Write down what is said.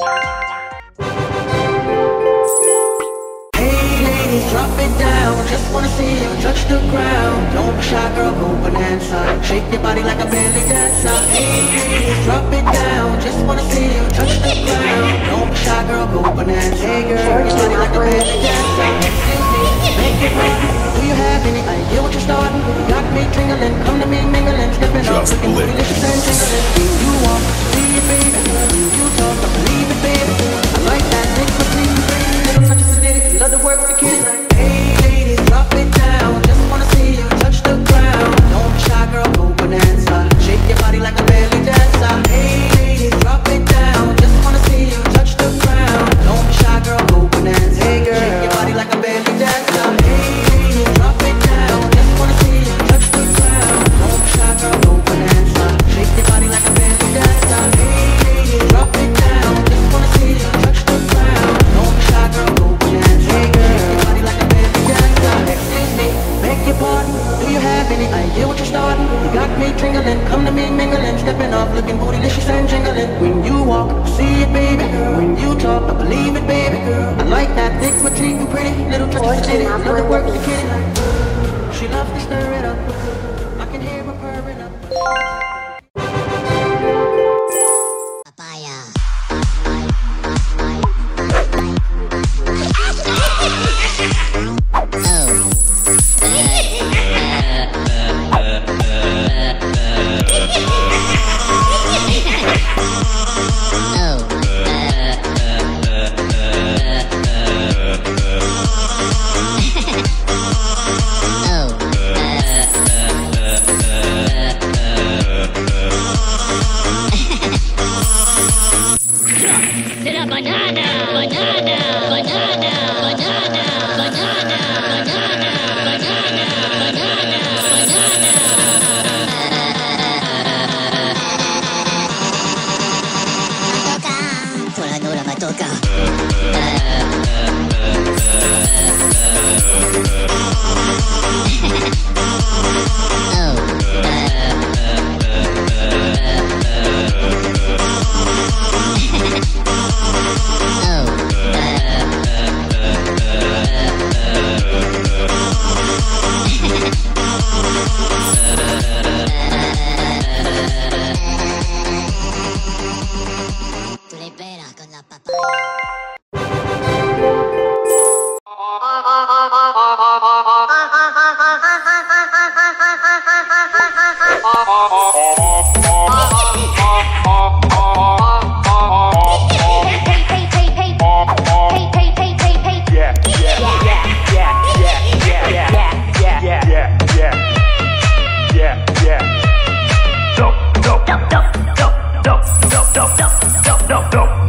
Drop it down, just wanna see you touch the ground. Don't be shy, girl, go bonanza. Shake your body like a belly dancer. Hey, drop it down, just wanna see you touch the ground. Don't be shy, girl, go bonanza. Hey, girl, shake your body like a belly dancer. Excuse me, make it rain. Do you have any idea what you're starting? You got me tingling, come to me mingling, stepping up, looking delicious and tingling. Do you want to see it, baby? Do you talk? I believe it, baby. I like that mix with me, baby. Little touch of acidic, love to work with the kids. No.